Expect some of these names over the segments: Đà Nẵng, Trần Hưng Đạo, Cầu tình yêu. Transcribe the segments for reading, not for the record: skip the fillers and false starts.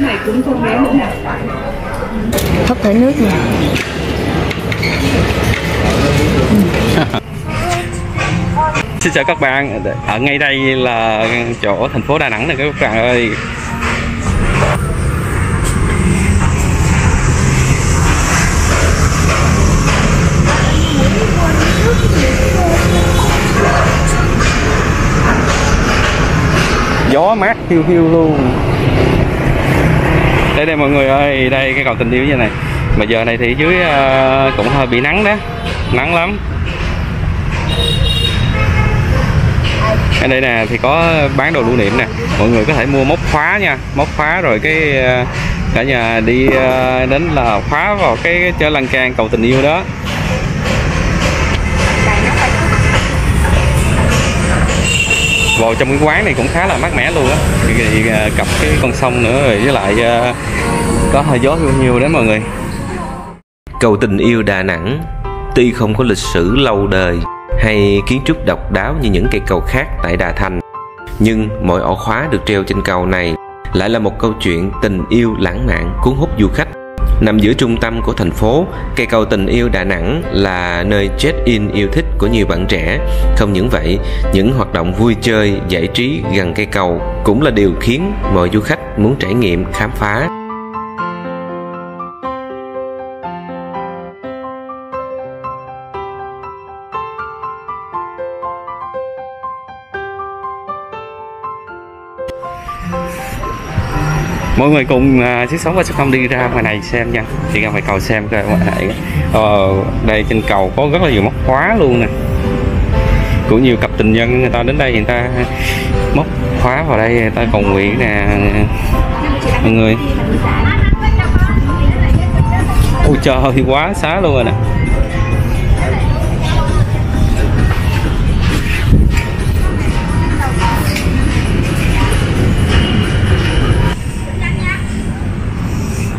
Cái này cũng con bé nữa nè. Hấp thải nước nè. Xin chào các bạn, ở ngay đây là chỗ thành phố Đà Nẵng này các bạn ơi. Gió mát hiu hiu luôn. Đây đây mọi người ơi, đây cái cầu tình yêu như này. Mà giờ này thì dưới cũng hơi bị nắng đó, nắng lắm. Ở đây nè thì có bán đồ lưu niệm nè, mọi người có thể mua móc khóa nha, móc khóa rồi cái cả nhà đi đến là khóa vào cái chơi lan can cầu tình yêu đó. Vào trong cái quán này cũng khá là mát mẻ luôn á, cặp cái con sông nữa rồi với lại có hơi gió hiu hiu đấy mọi người. Cầu tình yêu Đà Nẵng tuy không có lịch sử lâu đời hay kiến trúc độc đáo như những cây cầu khác tại Đà Thành, nhưng mỗi ổ khóa được treo trên cầu này lại là một câu chuyện tình yêu lãng mạn cuốn hút du khách. Nằm giữa trung tâm của thành phố, cây cầu tình yêu Đà Nẵng là nơi check-in yêu thích của nhiều bạn trẻ. Không những vậy, những hoạt động vui chơi, giải trí gần cây cầu cũng là điều khiến mọi du khách muốn trải nghiệm, khám phá. Mọi người cùng chiếc 6 và 6 đi ra ngoài này xem nha, đi ra ngoài cầu xem coi mọi người. Đây trên cầu có rất là nhiều móc khóa luôn nè, cũng nhiều cặp tình nhân người ta đến đây, người ta móc khóa vào đây, người ta cầu nguyện nè mọi người. Ôi trời, quá xá luôn rồi nè.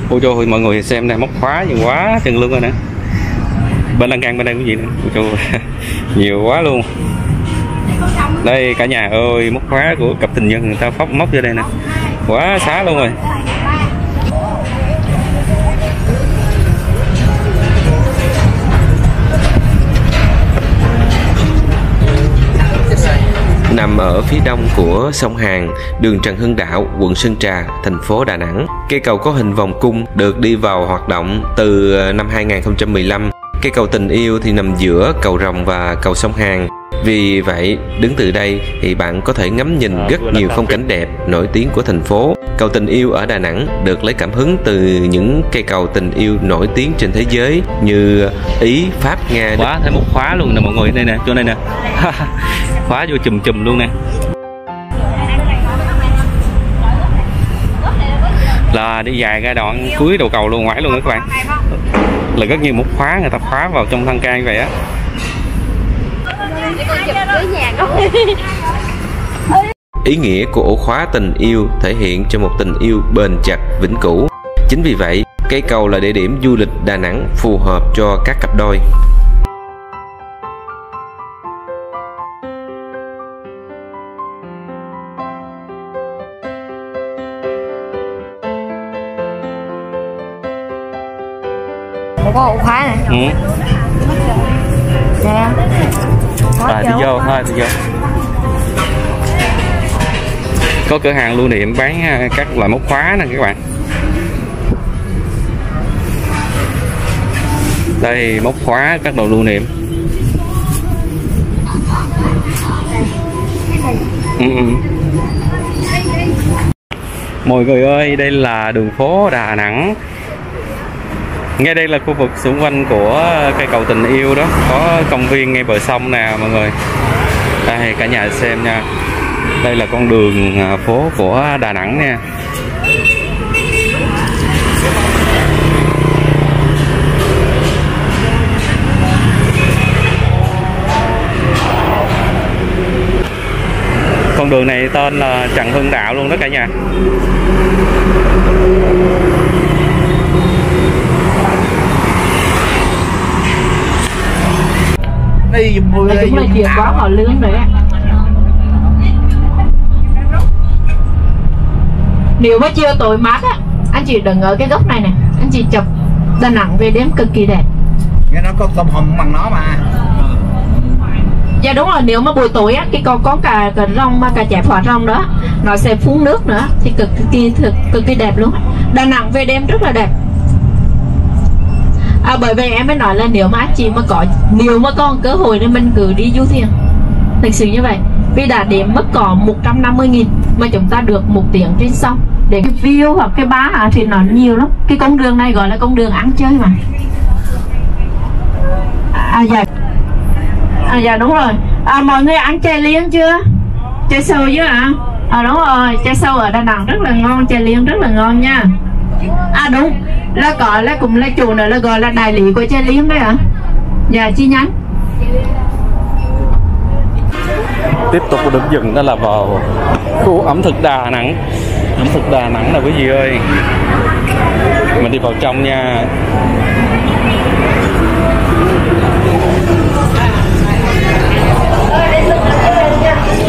Ôi trời, mọi người xem này, móc khóa nhiều quá chừng luôn rồi nè. Bên lan can bên đây cũng gì nữa. Ôi trời, nhiều quá luôn. Đây cả nhà ơi, móc khóa của cặp tình nhân người ta phóc móc vô đây nè. Quá xá luôn rồi. Nằm ở phía đông của sông Hàn, đường Trần Hưng Đạo, quận Sơn Trà, thành phố Đà Nẵng, cây cầu có hình vòng cung được đi vào hoạt động từ năm 2015. Cây cầu tình yêu thì nằm giữa cầu Rồng và cầu sông Hàn. Vì vậy, đứng từ đây thì bạn có thể ngắm nhìn rất nhiều phong cảnh đẹp nổi tiếng của thành phố. Cầu tình yêu ở Đà Nẵng được lấy cảm hứng từ những cây cầu tình yêu nổi tiếng trên thế giới như Ý, Pháp, Nga. Quá, thấy một khóa luôn nè mọi người, đây nè, chỗ này nè. Khóa vô chùm luôn nè. Là đi dài ra đoạn cuối đầu cầu luôn, ngoài luôn đó các bạn. Là rất nhiều móc khóa, người ta khóa vào trong lan can vậy á. Ý nghĩa của ổ khóa tình yêu thể hiện cho một tình yêu bền chặt vĩnh cửu. Chính vì vậy, cây cầu là địa điểm du lịch Đà Nẵng phù hợp cho các cặp đôi. Có ổ khóa này. Ừ. Nè. Thì vô thôi, thì vô. Có cửa hàng lưu niệm bán các loại móc khóa nè các bạn. Đây móc khóa, các đồ lưu niệm. Mọi người ơi, đây là đường phố Đà Nẵng. Ngay đây là khu vực xung quanh của cây cầu tình yêu đó, có công viên ngay bờ sông nè mọi người. Đây cả nhà xem nha. Đây là con đường phố của Đà Nẵng nha. Con đường này tên là Trần Hưng Đạo luôn đó cả nhà. Đây chúng là chìa khóa họ lươn rồi á. Điều mà chưa tối mát á. Anh chị đừng ở cái góc này nè, anh chị chụp Đà Nẵng về đêm cực kỳ đẹp. Nghe nó có tôm hùm bằng nó mà. Dạ đúng rồi, nếu mà buổi tối á, cái con có cả rong, cả chẹp hỏa rong đó, nó sẽ phun nước nữa, thì cực kỳ đẹp luôn. Đà Nẵng về đêm rất là đẹp. À, bởi vì em mới nói là nếu mà anh chị mà có, nếu mà còn cơ hội nên mình cứ đi du thuyền. Thực sự như vậy, vì đã điểm mất có 150.000 mà chúng ta được 1 tiếng trên sông. Để cái view hoặc cái bar à, thì nó nhiều lắm. Cái con đường này gọi là con đường ăn chơi mà. Dạ đúng rồi. Mọi người ăn chè liêng chưa? Chè sầu chứ ạ? À đúng rồi, chè sầu ở Đà Nẵng rất là ngon, chè liêng rất là ngon nha. À đúng, là có là cũng là chủ nữa là gọi là đại lý của chè liêng đấy ạ. À? Dạ chi nhánh. Tiếp tục được dừng đó là vào khu ẩm thực Đà Nẵng. Ẩm thực Đà Nẵng là quý vị ơi, mình đi vào trong nha.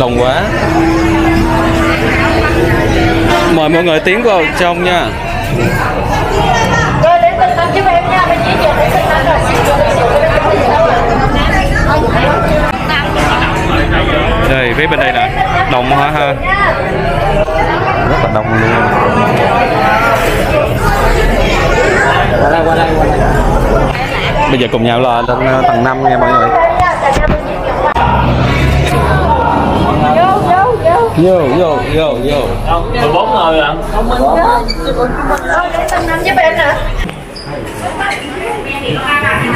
Đông quá, mời mọi người tiến vào trong nha. Đây phía bên đây nè, đông quá ha, rất là đông luôn. Bây giờ cùng nhau là lên tầng 5 nha mọi người. Vô 14 người ạ.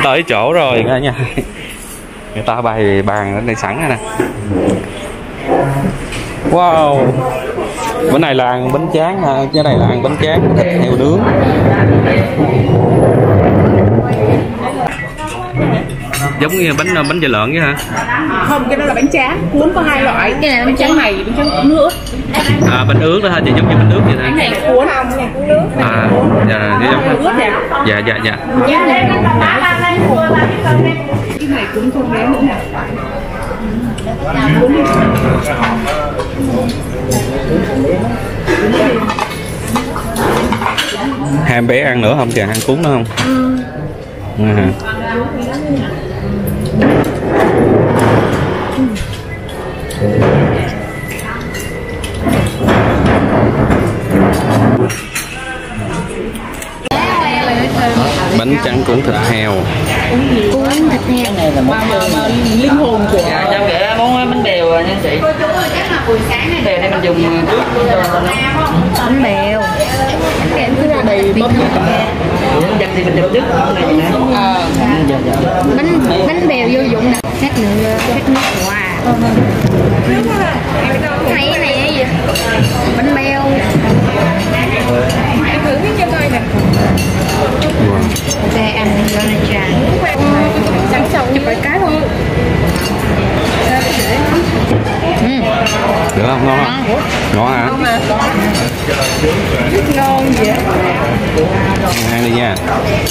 Tới chỗ rồi nghe nha. Người ta bày bàn ở đây sẵn rồi nè. Wow. Bữa này là ăn bánh tráng ha, cái này là ăn bánh tráng thịt heo nướng. Giống như bánh dày lợn vậy hả? Không, cái đó là bánh tráng, cuốn có 2 loại, cái này là bánh tráng này, bánh tráng nước. À, bánh ướt đó ha, chị, giống như bánh ướt vậy thôi. Cái này cuốn không, cái này cuốn nước. À, dạ, dạ. Cái này cuốn không bé nữa nè. Hai em bé ăn nữa không chị, ăn cuốn nữa không? À. Bánh trắng cuốn thịt heo. Cuốn thịt heo này là mà linh hồn của trong kìa, món bánh bèo rồi nha chị. Bánh bèo này mình dùng trước cho bánh bèo. Bánh bèo ra đầy bông thì mình đập nước bánh bèo vô dụng nè, khác nữa khác nước hoa. Cái này gì? Bánh bèo. Hãy thử cho coi nè. Đây ăn cho nó tràn. Sẵn sàng chụp vài cái thôi. Được không? Ngon hả? Ngon hả? Ngon vậy. Ăn đi nha.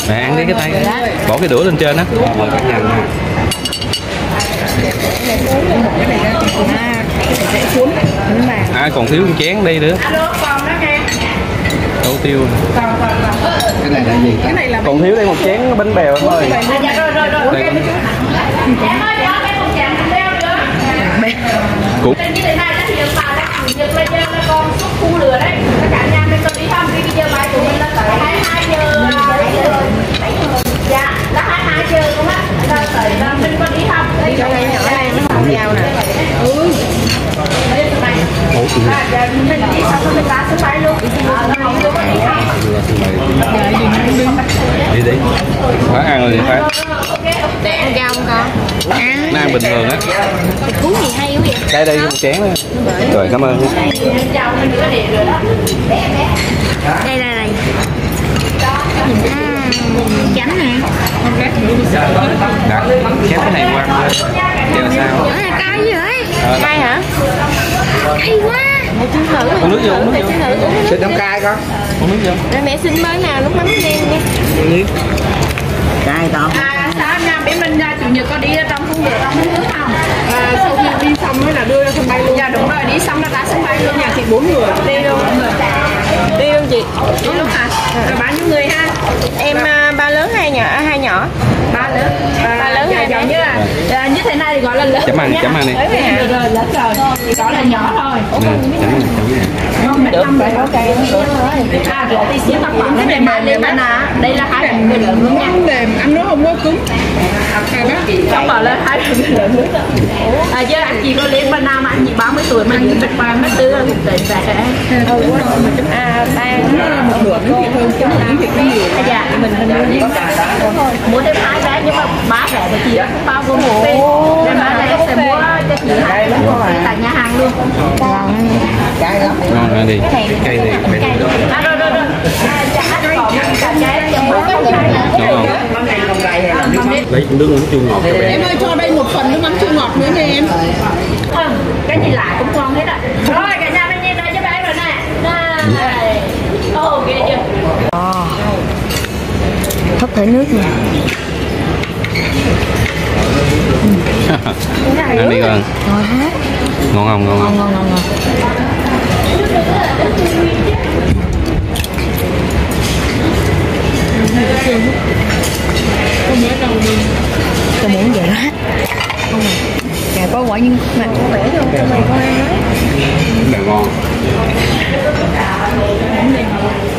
Mẹ ăn đi cái tay. Bỏ cái đũa lên trên á. Mời các nhà nha. À, còn thiếu con chén đi nữa. Đầu tiêu. Cái này là gì? Cái này là còn thiếu đây một chén bánh bèo em ơi. Cũng phải ăn rồi phải. Ăn rau không con? Ăn. Ăn bình thường á. Cuốn gì hay quá vậy? Đây đây một chén nữa. Rồi cảm ơn. Đây đây này. À, chấm nè. Đặt chép cái này qua. Giờ sao? Cay dữ vậy? Cay hả? Cay quá. Uống nước vô, uống nước vô. Xin đóng cay con. Uống nước vô. Rồi mẹ xin mới nào lúc bánh đen nha. Cay không? À, sao nha, bé Minh ra chủ nhật có đi ra trong không được không nước không? À, sau khi đi xong mới là đưa ra sân bay luôn. Dạ đúng rồi, đi xong là ra sân bay luôn, nhà thì 4 người. Đi luôn. Đi không chị? Đúng không hả? Rồi bao nhiêu người ha? Em ba lớn hay nhỏ? Hai nhỏ? Ba lớn. Ba lớn hay nhỏ? Như thế này thì gọi là lớn. Chấm ăn đi. Được rồi, lớn rồi. Thì gọi là nhỏ thôi. Được. À, rồi tí xíu tóc bỏng. Đây là hai người lớn luôn nha. Anh nói không có cứng. Tóc bỏng lên hai người lớn luôn. Chứ anh chị có lấy bên Nam, anh chị 30 tuổi, mà anh chị 34 là một tuổi trẻ. Mua thêm 2 vé nhưng mà 3 vé thì chị cũng bao gồm một bên. Nên 3 vé sẽ mua cho chị tại nhà hàng luôn. Ngon đi, cái cây này phải được rồi. Rồi rồi rồi. Lấy nước mắm chua ngọt cho bé. Em ơi cho đây một phần nước mắm chua ngọt nữa nè em. Cái gì lạ cũng ngon hết ạ. Rồi cả nhà mình nhìn đây cho bé rồi nè. Đây. Ok chưa? Hấp thổi nước nè. Ăn đi con. Ngon không? Ngon không? Ngon ngon. Tôi muốn vậy đó. Dạ có quả nhưng mà có vẻ luôn. Mày có ăn đấy. Mày ngon.